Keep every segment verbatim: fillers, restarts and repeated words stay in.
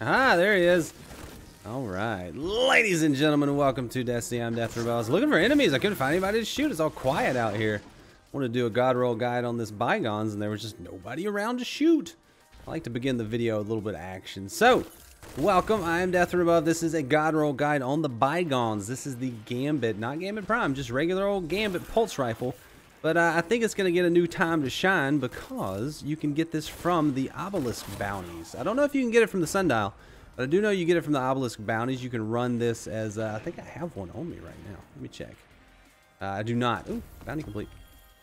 Ah, there he is. All right, ladies and gentlemen, welcome to Destiny. I'm DeathFr0m. I was looking for enemies. I couldn't find anybody to shoot. It's all quiet out here. I want to do a god roll guide on this Bygones, and there was just nobody around to shoot. I like to begin the video with a little bit of action. So, welcome. I am DeathFr0m. This is a god roll guide on the Bygones. This is the Gambit, not Gambit Prime, just regular old Gambit pulse rifle. But uh, I think it's going to get a new time to shine because you can get this from the obelisk bounties. I don't know if you can get it from the sundial, but I do know you get it from the obelisk bounties. You can run this as, uh, I think I have one on me right now. Let me check. Uh, I do not. Ooh, bounty complete.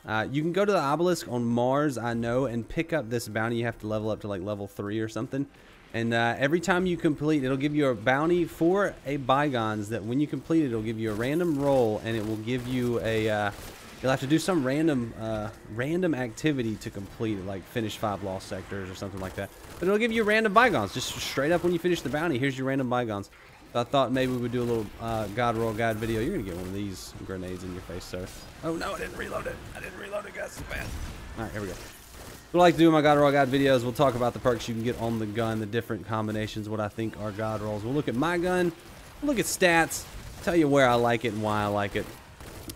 Uh, you can go to the obelisk on Mars, I know, and pick up this bounty. You have to level up to like level three or something. And uh, every time you complete, it'll give you a bounty for a Bygones that when you complete it, it'll give you a random roll and it will give you a... Uh, You'll have to do some random uh, random activity to complete it, like finish five lost sectors or something like that. But it'll give you random Bygones. Just straight up when you finish the bounty, here's your random Bygones. So I thought maybe we would do a little uh, God Roll Guide video. You're going to get one of these grenades in your face, sir. Oh, no, I didn't reload it. I didn't reload it, guys. So fast. All right, here we go. What I like to do in my God Roll Guide videos, we'll talk about the perks you can get on the gun, the different combinations, what I think are God Rolls. We'll look at my gun, we'll look at stats, tell you where I like it and why I like it.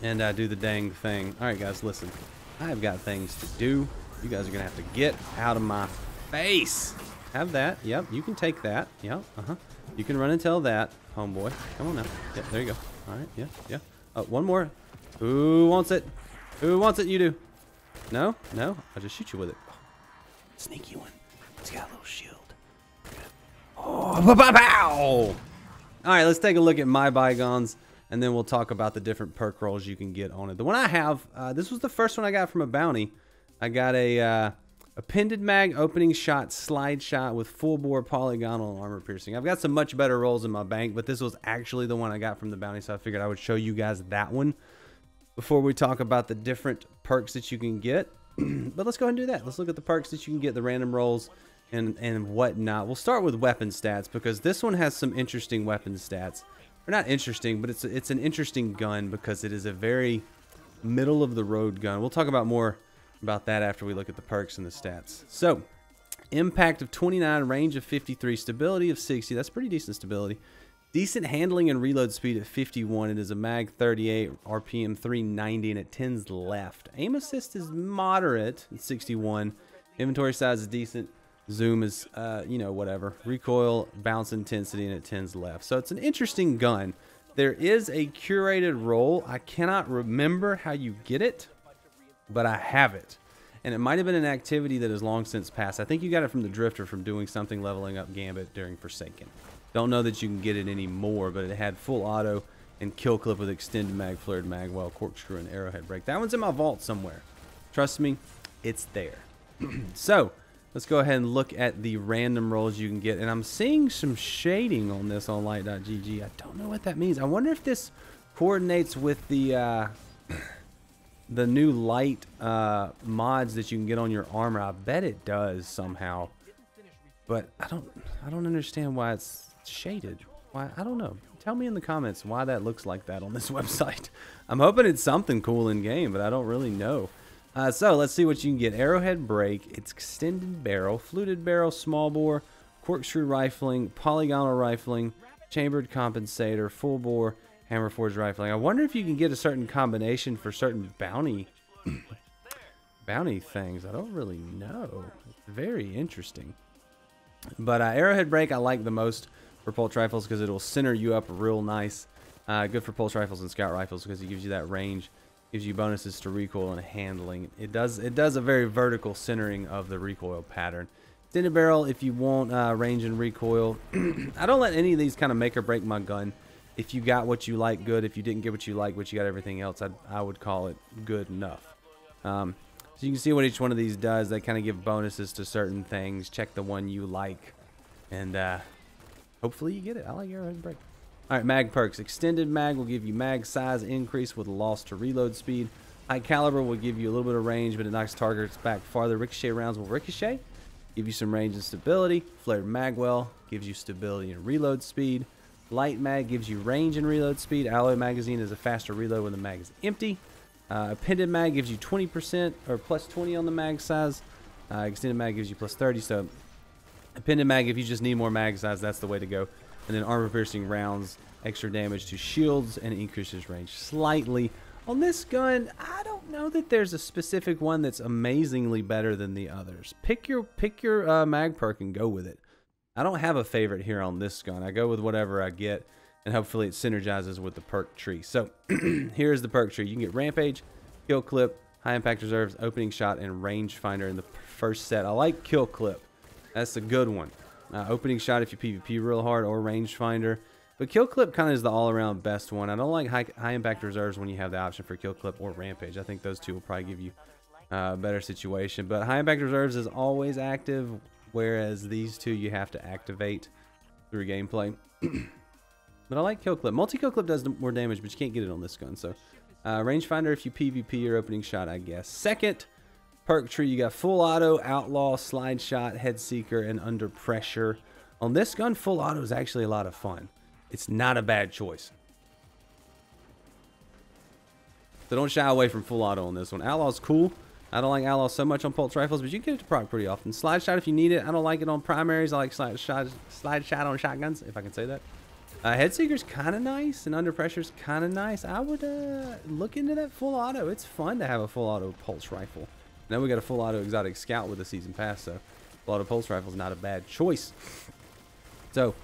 And I uh, do the dang thing. All right, guys, listen. I've got things to do. You guys are going to have to get out of my face. Have that. Yep, you can take that. Yep, uh-huh. You can run and tell that, homeboy. Come on now. Yep, there you go. All right, yeah, yeah. Oh, one more. Who wants it? Who wants it? You do. No, no. I'll just shoot you with it. Oh. Sneaky one. It's got a little shield. Oh, ba-ba-pow! All right, let's take a look at my Bygones. And then we'll talk about the different perk rolls you can get on it. The one I have, uh, this was the first one I got from a bounty. I got a uh, appended mag, opening shot, slide shot with full bore polygonal and armor piercing. I've got some much better rolls in my bank, but this was actually the one I got from the bounty, so I figured I would show you guys that one before we talk about the different perks that you can get. But let's go ahead and do that. Let's look at the perks that you can get, the random rolls and, and whatnot. We'll start with weapon stats because this one has some interesting weapon stats. Or not interesting, but it's it's an interesting gun because it is a very middle of the road gun. We'll talk about more about that after we look at the perks and the stats. So, impact of twenty-nine, range of fifty-three, stability of sixty. That's pretty decent stability. Decent handling and reload speed at fifty-one. It is a mag thirty-eight, R P M three ninety, and it tends left. Aim assist is moderate at sixty-one. Inventory size is decent. Zoom is, uh, you know, whatever. Recoil, bounce intensity, and it tends left. So it's an interesting gun. There is a curated roll. I cannot remember how you get it, but I have it. And it might have been an activity that has long since passed. I think you got it from the Drifter from doing something leveling up Gambit during Forsaken. Don't know that you can get it anymore, but it had full auto and kill clip with extended mag, flared mag, well, corkscrew, and arrowhead break. That one's in my vault somewhere. Trust me, it's there. So... let's go ahead and look at the random rolls you can get. And I'm seeing some shading on this on Light dot G G. I don't know what that means. I wonder if this coordinates with the uh, the new light uh, mods that you can get on your armor. I bet it does somehow. But I don't I don't understand why it's shaded. Why I don't know. Tell me in the comments why that looks like that on this website. I'm hoping it's something cool in game, but I don't really know. Uh, so let's see what you can get. Arrowhead break, it's extended barrel, fluted barrel, small bore, corkscrew rifling, polygonal rifling, chambered compensator, full bore, hammer forged rifling. I wonder if you can get a certain combination for certain bounty bounty things. I don't really know. It's very interesting. But uh, arrowhead break I like the most for pulse rifles because it'll center you up real nice. Uh, good for pulse rifles and scout rifles because it gives you that range. Gives you bonuses to recoil and handling. It does it does a very vertical centering of the recoil pattern. Extended barrel if you want uh, range and recoil. I don't let any of these kind of make or break my gun. If you got what you like, good. If you didn't get what you like, but you got everything else, I, I would call it good enough. Um, so you can see what each one of these does. They kind of give bonuses to certain things. Check the one you like, and uh, hopefully you get it. I like arrowhead break. All right, mag perks. Extended mag will give you mag size increase with loss to reload speed. High caliber will give you a little bit of range, but it knocks targets back farther. Ricochet rounds will ricochet, give you some range and stability. Flared magwell gives you stability and reload speed. Light mag gives you range and reload speed. Alloy magazine is a faster reload when the mag is empty. Uh, appended mag gives you twenty percent or plus twenty on the mag size. Uh, extended mag gives you plus thirty. So Pendant mag, if you just need more mag size, that's the way to go. And then armor-piercing rounds, extra damage to shields, and increases range slightly. On this gun, I don't know that there's a specific one that's amazingly better than the others. Pick your pick your uh, mag perk and go with it. I don't have a favorite here on this gun. I go with whatever I get, and hopefully it synergizes with the perk tree. So here's the perk tree. You can get Rampage, Kill Clip, High Impact Reserves, Opening Shot, and Rangefinder in the first set. I like Kill Clip. That's a good one. Uh, opening Shot if you PvP real hard, or Rangefinder. But Kill Clip kind of is the all-around best one. I don't like high, high impact reserves when you have the option for Kill Clip or Rampage. I think those two will probably give you uh, a better situation. But high impact reserves is always active, whereas these two you have to activate through gameplay. But I like Kill Clip. Multi-Kill Clip does more damage, but you can't get it on this gun. So uh, Rangefinder if you PvP or Opening Shot, I guess. Second perk tree, you got Full Auto, Outlaw, Slide Shot, Head Seeker, and Under Pressure. On this gun, Full Auto is actually a lot of fun. It's not a bad choice. So don't shy away from Full Auto on this one. Outlaw's cool. I don't like Outlaw so much on pulse rifles, but you can get it to proc pretty often. Slide Shot if you need it. I don't like it on primaries. I like Slide Shot, slide shot on shotguns, if I can say that. Uh, Head Seeker's kind of nice, and Under Pressure's kind of nice. I would uh, look into that Full Auto. It's fun to have a Full Auto pulse rifle. Now we got a Full Auto Exotic Scout with a Season Pass, so Full Auto pulse rifle's not a bad choice. So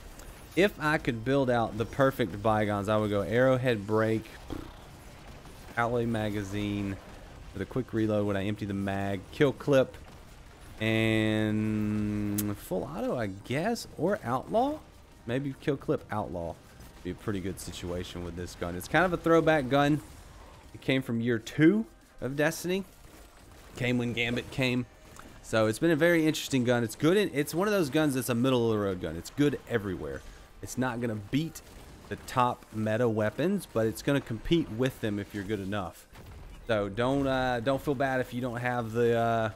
if I could build out the perfect Bygones, I would go Arrowhead Break, Outlay Magazine with a quick reload when I empty the mag, Kill Clip, and Full Auto, I guess, or Outlaw. Maybe Kill Clip Outlaw would be a pretty good situation with this gun. It's kind of a throwback gun. It came from year two of Destiny. Came when Gambit came. So it's been a very interesting gun. It's good. In, it's one of those guns that's a middle of the road gun. It's good everywhere. It's not going to beat the top meta weapons, but it's going to compete with them if you're good enough. So don't uh, don't feel bad if you don't have the uh,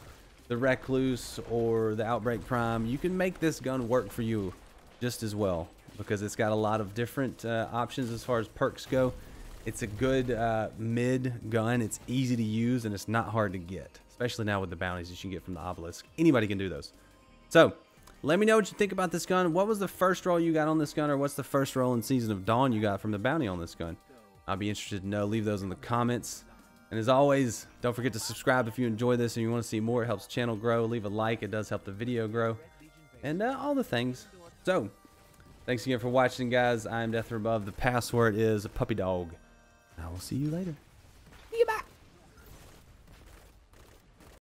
the Recluse or the Outbreak Prime. You can make this gun work for you just as well, because it's got a lot of different uh, options as far as perks go. It's a good uh, mid gun. It's easy to use, and it's not hard to get, especially now with the bounties that you can get from the obelisk. Anybody can do those. So let me know what you think about this gun. What was the first roll you got on this gun, or what's the first roll in Season of Dawn you got from the bounty on this gun? I'll be interested to know. Leave those in the comments. And as always, don't forget to subscribe if you enjoy this and you want to see more. It helps the channel grow. Leave a like. It does help the video grow. And uh, all the things. So thanks again for watching, guys. I'm DeathFr0m Above. The password is a puppy dog. I will see you later.